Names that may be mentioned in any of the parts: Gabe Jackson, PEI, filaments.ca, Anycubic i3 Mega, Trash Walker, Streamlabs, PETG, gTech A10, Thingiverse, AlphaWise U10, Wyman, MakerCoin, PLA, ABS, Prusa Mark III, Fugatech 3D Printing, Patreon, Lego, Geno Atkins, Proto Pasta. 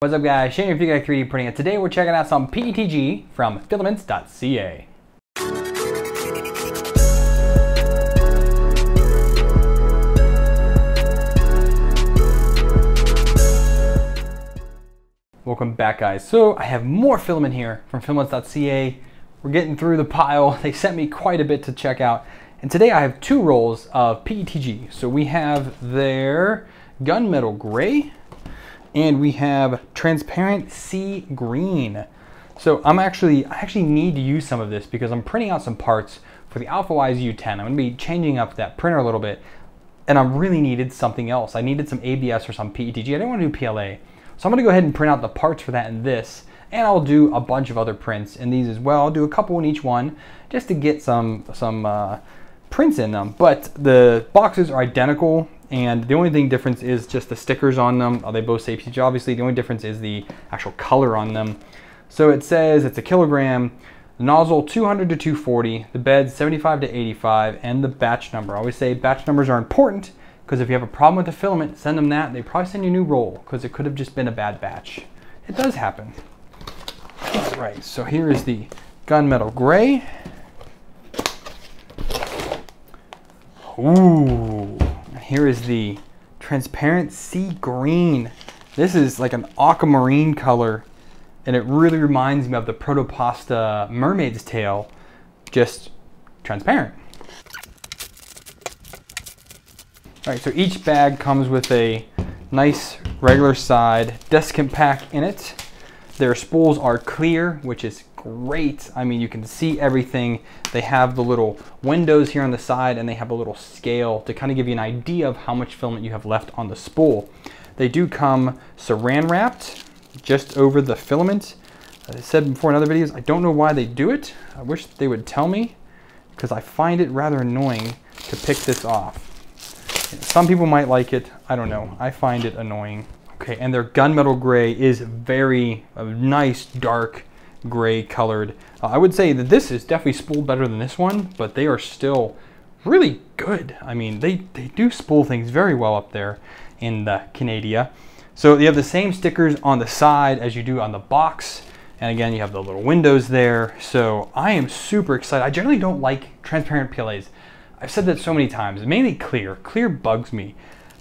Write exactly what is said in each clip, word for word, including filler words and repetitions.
What's up guys, Shane here from Fugatech three D Printing, and today we're checking out some P E T G from filaments dot C A. Welcome back guys. So I have more filament here from filaments dot C A. We're getting through the pile. They sent me quite a bit to check out. And today I have two rolls of P E T G. So we have their gunmetal gray, and we have transparent sea green. So I'm actually, I actually need to use some of this because I'm printing out some parts for the AlphaWise U ten. I'm gonna be changing up that printer a little bit, and I really needed something else. I needed some A B S or some P E T G. I didn't wanna do P L A. So I'm gonna go ahead and print out the parts for that in this, and I'll do a bunch of other prints in these as well. I'll do a couple in each one just to get some, some uh, prints in them. But the boxes are identical, and the only thing difference is just the stickers on them. They both say P E T G, obviously. The only difference is the actual color on them. So it says it's a kilogram, nozzle two hundred to two forty, the bed seventy-five to eighty-five, and the batch number. I always say batch numbers are important because if you have a problem with the filament, send them that. They probably send you a new roll because it could have just been a bad batch. It does happen. All right, so here is the gunmetal gray. Ooh. Here is the transparent sea green. This is like an aquamarine color, and it really reminds me of the Proto Pasta mermaid's tail, just transparent. All right, so each bag comes with a nice regular side desiccant pack in it. Their spools are clear, which is great. I mean, you can see everything. They have the little windows here on the side, and they have a little scale to kind of give you an idea of how much filament you have left on the spool. They do come saran wrapped just over the filament. As I said before in other videos, I don't know why they do it. I wish they would tell me, because I find it rather annoying to pick this off. Some people might like it, I don't know. I find it annoying. Okay, and their gunmetal gray is very uh, nice, dark gray colored. Uh, I would say that this is definitely spooled better than this one, but they are still really good. I mean, they, they do spool things very well up there in the Canada. So you have the same stickers on the side as you do on the box. And again, you have the little windows there. So I am super excited. I generally don't like transparent P L As. I've said that so many times, mainly clear. Clear bugs me.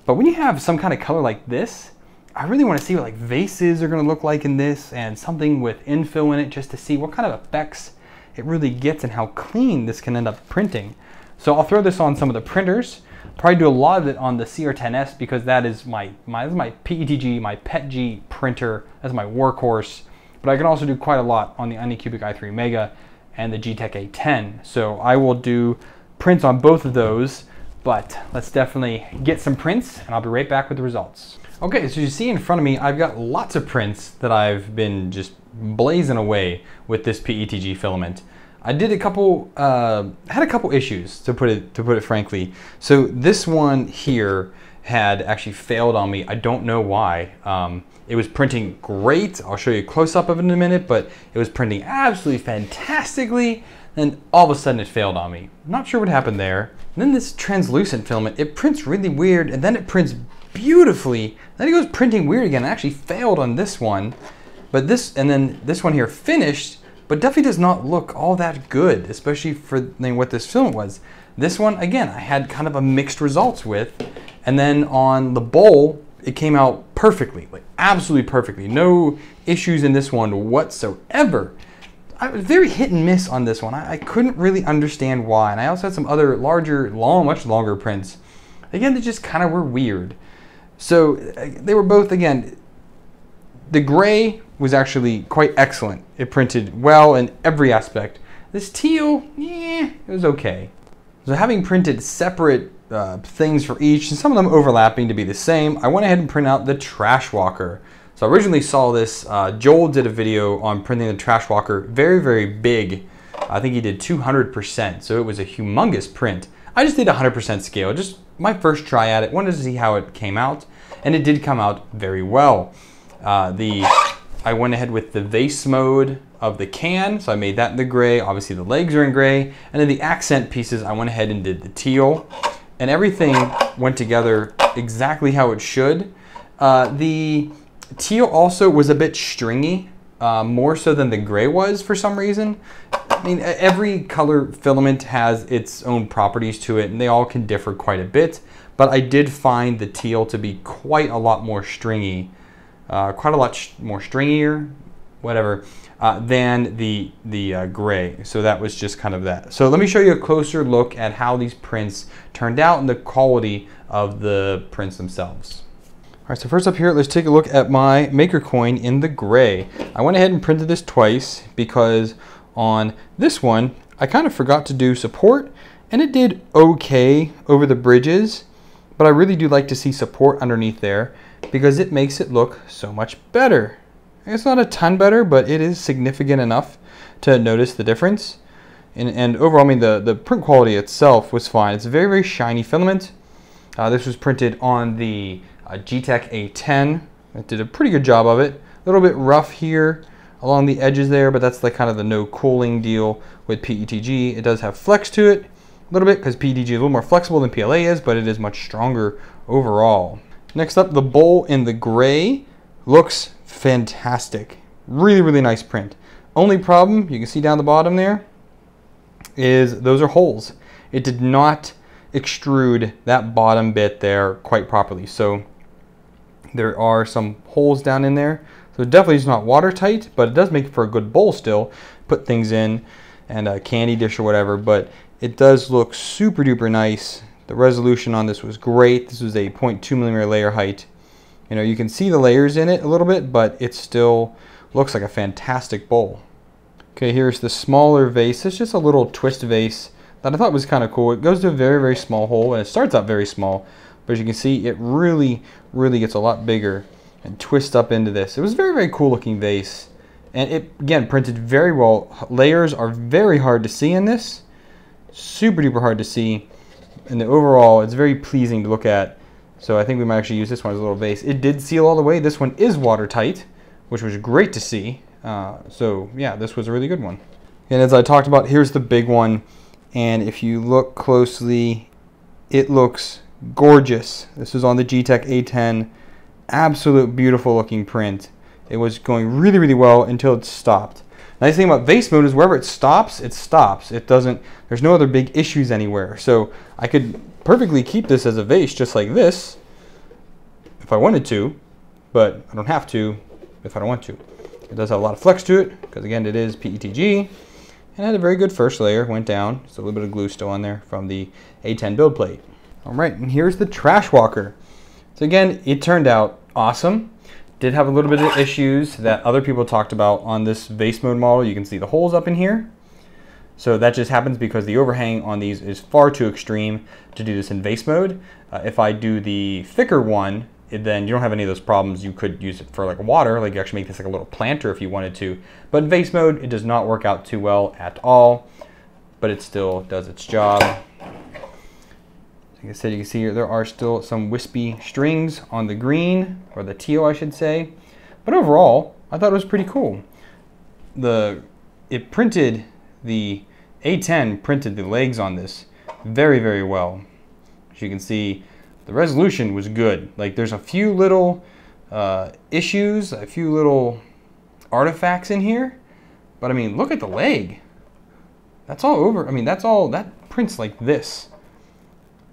But when you have some kind of color like this, I really want to see what like vases are going to look like in this, and something with infill in it, just to see what kind of effects it really gets and how clean this can end up printing. So I'll throw this on some of the printers. Probably do a lot of it on the C R ten S because that is my my, my P E T G, my P E T G printer. That's my workhorse. But I can also do quite a lot on the Anycubic i three Mega and the gTech A ten. So I will do prints on both of those. But let's definitely get some prints, and I'll be right back with the results. Okay, so you see in front of me, I've got lots of prints that I've been just blazing away with this P E T G filament. I did a couple, uh, had a couple issues to put it to put it frankly. So this one here had actually failed on me. I don't know why. Um, it was printing great. I'll show you a close up of it in a minute, but it was printing absolutely fantastically. And all of a sudden it failed on me. Not sure what happened there. And then this translucent filament, it prints really weird, and then it prints beautifully. Then it goes printing weird again. I actually failed on this one, but this, and then this one here finished, but definitely does not look all that good, especially for what this filament was. This one, again, I had kind of a mixed results with, and then on the bowl, it came out perfectly, like absolutely perfectly. No issues in this one whatsoever. I was very hit and miss on this one. I, I couldn't really understand why. And I also had some other larger, long, much longer prints. Again, they just kind of were weird. So they were both, again, the gray was actually quite excellent. It printed well in every aspect. This teal, yeah, it was okay. So having printed separate uh, things for each, and some of them overlapping to be the same, I went ahead and printed out the Trash Walker. So I originally saw this, uh, Joel did a video on printing the Trash Walker, very, very big. I think he did two hundred percent, so it was a humongous print. I just did one hundred percent scale, just my first try at it, wanted to see how it came out, and it did come out very well. Uh, the I went ahead with the vase mode of the can, so I made that in the gray, obviously the legs are in gray, and then the accent pieces, I went ahead and did the teal, and everything went together exactly how it should. Uh, the Teal also was a bit stringy, uh, more so than the gray was for some reason. I mean, every color filament has its own properties to it, and they all can differ quite a bit. But I did find the teal to be quite a lot more stringy, uh, quite a lot more stringier, whatever, uh, than the, the uh, gray. So that was just kind of that. So let me show you a closer look at how these prints turned out and the quality of the prints themselves. All right, so first up here, let's take a look at my MakerCoin in the gray. I went ahead and printed this twice because on this one, I kind of forgot to do support, and it did okay over the bridges, but I really do like to see support underneath there because it makes it look so much better. It's not a ton better, but it is significant enough to notice the difference. And, and overall, I mean, the, the print quality itself was fine. It's a very, very shiny filament. Uh, this was printed on the Uh, gTech A ten. It did a pretty good job of it. A little bit rough here along the edges there, but that's like kind of the no cooling deal with P E T G. It does have flex to it a little bit because P E T G is a little more flexible than P L A is, but it is much stronger overall. Next up, the bowl in the gray looks fantastic. Really, really nice print. Only problem, you can see down the bottom there, is those are holes. It did not extrude that bottom bit there quite properly. So there are some holes down in there. So definitely it's not watertight, but it does make for a good bowl still. Put things in and a candy dish or whatever, but it does look super duper nice. The resolution on this was great. This was a zero point two millimeter layer height. You know, you can see the layers in it a little bit, but it still looks like a fantastic bowl. Okay, here's the smaller vase. It's just a little twist vase that I thought was kind of cool. It goes to a very, very small hole, and it starts out very small. But as you can see, it really, really gets a lot bigger and twists up into this. It was a very, very cool looking vase. And it, again, printed very well. Layers are very hard to see in this. Super duper hard to see. And the overall, it's very pleasing to look at. So I think we might actually use this one as a little vase. It did seal all the way. This one is watertight, which was great to see. Uh, so yeah, this was a really good one. And as I talked about, here's the big one. And if you look closely, it looks gorgeous. This is on the gTech A ten. Absolute beautiful looking print. It was going really, really well until it stopped. Nice thing about vase mode is wherever it stops, it stops. It doesn't, there's no other big issues anywhere. So I could perfectly keep this as a vase just like this if I wanted to, but I don't have to if I don't want to. It does have a lot of flex to it because again, it is P E T G. And had a very good first layer, went down. Just a little bit of glue still on there from the A ten build plate. All right, and here's the Trash Walker. So again, it turned out awesome. Did have a little bit of issues that other people talked about on this vase mode model. You can see the holes up in here. So that just happens because the overhang on these is far too extreme to do this in vase mode. Uh, if I do the thicker one, then you don't have any of those problems. You could use it for like water, like you actually make this like a little planter if you wanted to. But in vase mode, it does not work out too well at all, but it still does its job. Like I said, you can see here, there are still some wispy strings on the green, or the teal, I should say. But overall, I thought it was pretty cool. The, it printed, the A ten printed the legs on this very, very well. As you can see, the resolution was good. Like there's a few little uh, issues, a few little artifacts in here, but I mean, look at the leg. That's all over, I mean, that's all, that prints like this.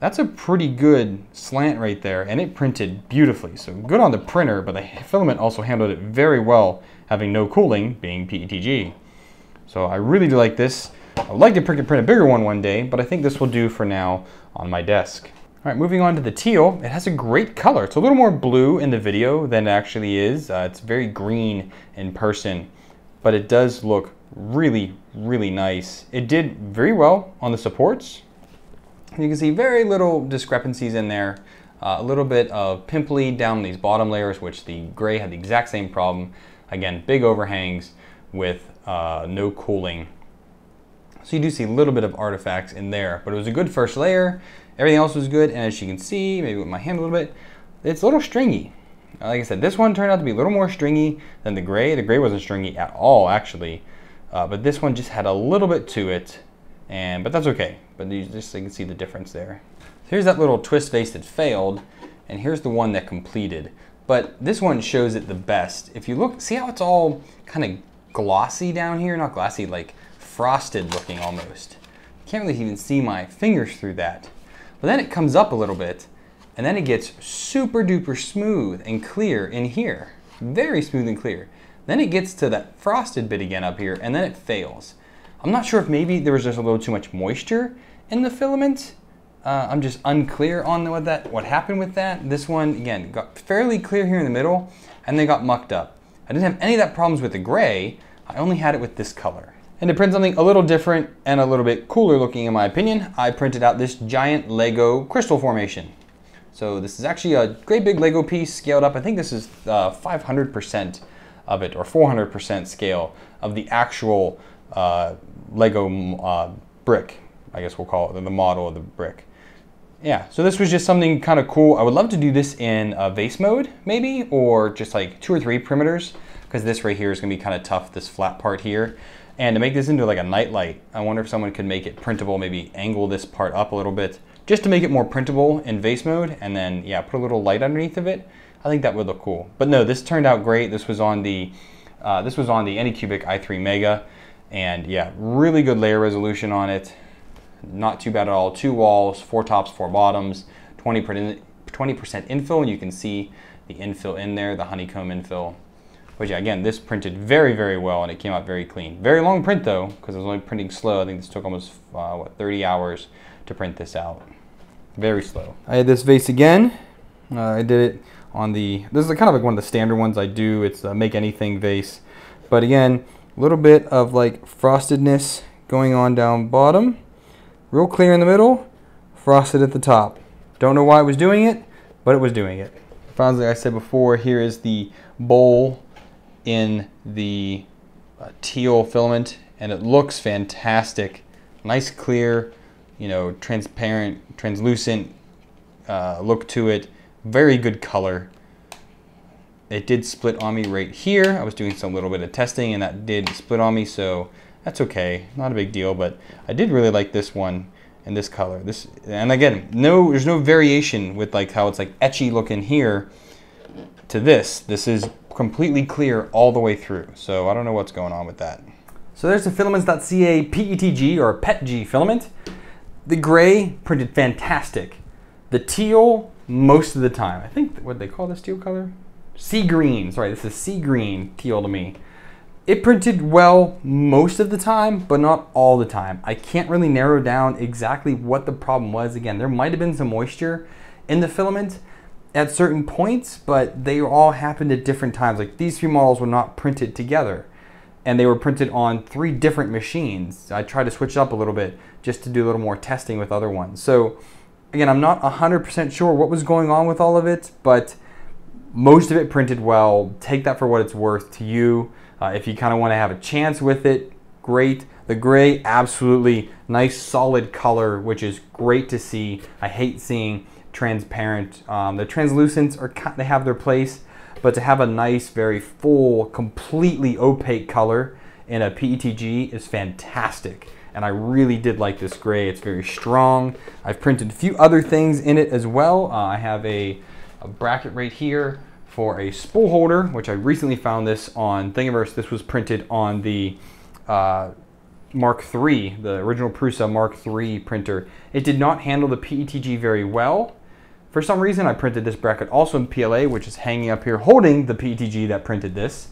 That's a pretty good slant right there, and it printed beautifully. So good on the printer, but the filament also handled it very well, having no cooling, being P E T G. So I really do like this. I would like to print a bigger one one day, but I think this will do for now on my desk. All right, moving on to the teal. It has a great color. It's a little more blue in the video than it actually is. Uh, it's very green in person, but it does look really, really nice. It did very well on the supports. You can see very little discrepancies in there. Uh, a little bit of pimply down these bottom layers, which the gray had the exact same problem. Again, big overhangs with uh, no cooling. So you do see a little bit of artifacts in there, but it was a good first layer. Everything else was good. And as you can see, maybe with my hand a little bit, it's a little stringy. Like I said, this one turned out to be a little more stringy than the gray. The gray wasn't stringy at all, actually. Uh, but this one just had a little bit to it. And, but that's okay, but you just you can see the difference there. So here's that little twist vase that failed, and here's the one that completed. but this one shows it the best. If you look, see how it's all kind of glossy down here? Not glossy, like frosted looking almost. Can't really even see my fingers through that. But then it comes up a little bit, and then it gets super duper smooth and clear in here. Very smooth and clear. Then it gets to that frosted bit again up here, and then it fails. I'm not sure if maybe there was just a little too much moisture in the filament. Uh, I'm just unclear on what that what happened with that. This one, again, got fairly clear here in the middle, and they got mucked up. I didn't have any of that problems with the gray. I only had it with this color. And to print something a little different and a little bit cooler looking, in my opinion, I printed out this giant Lego crystal formation. So this is actually a great big Lego piece scaled up. I think this is uh, five hundred percent of it, or four hundred percent scale of the actual uh, Lego uh, brick. I guess we'll call it the model of the brick. Yeah, so this was just something kind of cool. I would love to do this in uh, vase mode maybe, or just like two or three perimeters, because this right here is gonna be kind of tough, this flat part here. And to make this into like a nightlight, I wonder if someone could make it printable, maybe angle this part up a little bit, just to make it more printable in vase mode, and then yeah, put a little light underneath of it. I think that would look cool. But no, this turned out great. This was on the uh, this was on the Anycubic i three Mega, and yeah, really good layer resolution on it. Not too bad at all. Two walls, four tops, four bottoms, twenty percent infill, and you can see the infill in there, the honeycomb infill. But yeah, again, this printed very, very well, and it came out very clean. Very long print though, because I was only printing slow. I think this took almost, uh, what, thirty hours to print this out. Very slow. I had this vase again. Uh, I did it on the, this is kind of like one of the standard ones I do. It's a make anything vase. But again, a little bit of like frostedness going on down bottom. Real clear in the middle, frosted at the top. Don't know why it was doing it, but it was doing it. Finally, like I said before, here is the bowl in the uh, teal filament, and it looks fantastic. Nice, clear, you know, transparent, translucent uh, look to it. Very good color. It did split on me right here. I was doing some little bit of testing, and that did split on me, so that's okay, not a big deal. But I did really like this one and this color. This, and again, no, there's no variation with like how it's like etchy looking here to this. This is completely clear all the way through. So I don't know what's going on with that. So there's the filaments dot C A P E T G or P E T G filament. The gray printed fantastic. The teal most of the time. I think, what they call this teal color? Sea green, sorry, this is sea green teal to me. It printed well most of the time, but not all the time. I can't really narrow down exactly what the problem was. Again, there might have been some moisture in the filament at certain points, but they all happened at different times. Like these three models were not printed together, and they were printed on three different machines. I tried to switch up a little bit just to do a little more testing with other ones. So again, I'm not one hundred percent sure what was going on with all of it, but most of it printed well. Take that for what it's worth to you. Uh, if you kind of want to have a chance with it, great. The gray, absolutely nice solid color, which is great to see. I hate seeing transparent. Um, the translucents, are they have their place, but to have a nice, very full, completely opaque color in a P E T G is fantastic. And I really did like this gray. It's very strong. I've printed a few other things in it as well. Uh, I have a, a bracket right here for a spool holder, which I recently found this on Thingiverse. This was printed on the uh, Mark three, the original Prusa Mark three printer. It did not handle the P E T G very well. For some reason, I printed this bracket also in P L A, which is hanging up here holding the P E T G that printed this.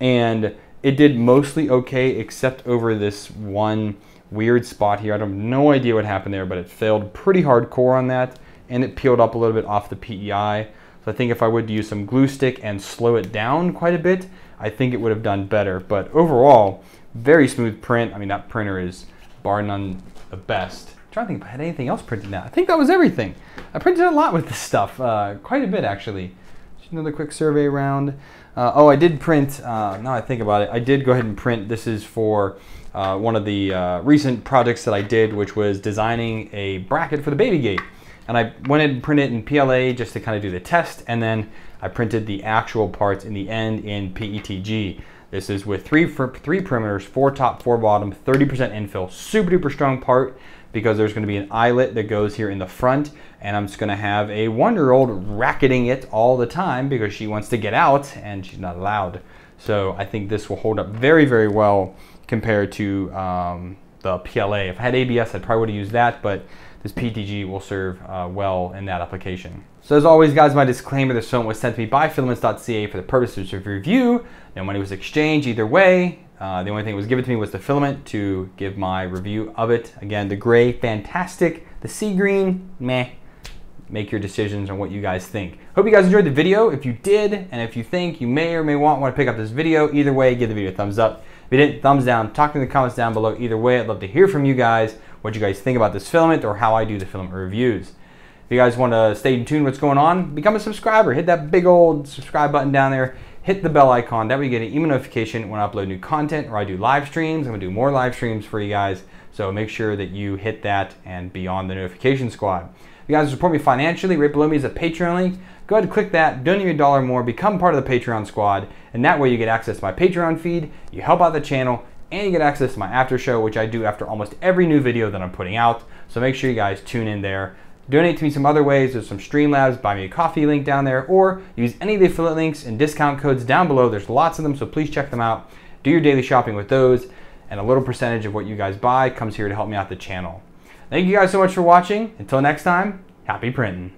And it did mostly okay, except over this one weird spot here. I have no idea what happened there, but it failed pretty hardcore on that. And it peeled up a little bit off the P E I. So I think if I would use some glue stick and slow it down quite a bit, I think it would have done better. But overall, very smooth print. I mean, that printer is bar none the best. I'm trying to think if I had anything else printed now. I think that was everything. I printed a lot with this stuff, uh, quite a bit actually. Just another quick survey round. Uh, oh, I did print, uh, now I think about it, I did go ahead and print. This is for uh, one of the uh, recent projects that I did, which was designing a bracket for the baby gate. And I went and printed it in P L A just to kind of do the test, and then I printed the actual parts in the end in P E T G. This is with three, three perimeters, four top, four bottom, thirty percent infill, super duper strong part. because there's going to be an eyelet that goes here in the front, and I'm just going to have a one-year-old racketing it all the time because she wants to get out and she's not allowed. So I think this will hold up very, very well compared to um, the P L A. If I had A B S, I probably would have used that, but this P E T G will serve uh, well in that application. So as always, guys, my disclaimer, this film was sent to me by filaments dot C A for the purposes of review. No money was exchanged either way. Uh, the only thing that was given to me was the filament to give my review of it. Again, the gray, fantastic. The sea green, meh. Make your decisions on what you guys think. Hope you guys enjoyed the video. If you did, and if you think you may or may want, want to pick up this video, either way, give the video a thumbs up. If you didn't, thumbs down. Talk to me in the comments down below. Either way, I'd love to hear from you guys what you guys think about this filament or how I do the filament reviews. If you guys want to stay in tune with what's going on, become a subscriber. Hit that big old subscribe button down there. Hit the bell icon. That way you get an email notification when I upload new content or I do live streams. I'm going to do more live streams for you guys. So make sure that you hit that and be on the notification squad. If you guys support me financially, right below me is a Patreon link. Go ahead and click that, donate a dollar more, become part of the Patreon squad, and that way you get access to my Patreon feed, you help out the channel, and you get access to my after show, which I do after almost every new video that I'm putting out. So make sure you guys tune in there. Donate to me some other ways. There's some Streamlabs, buy me a coffee link down there, or use any of the affiliate links and discount codes down below. There's lots of them, so please check them out. Do your daily shopping with those, and a little percentage of what you guys buy comes here to help me out the channel. Thank you guys so much for watching. Until next time, happy printing.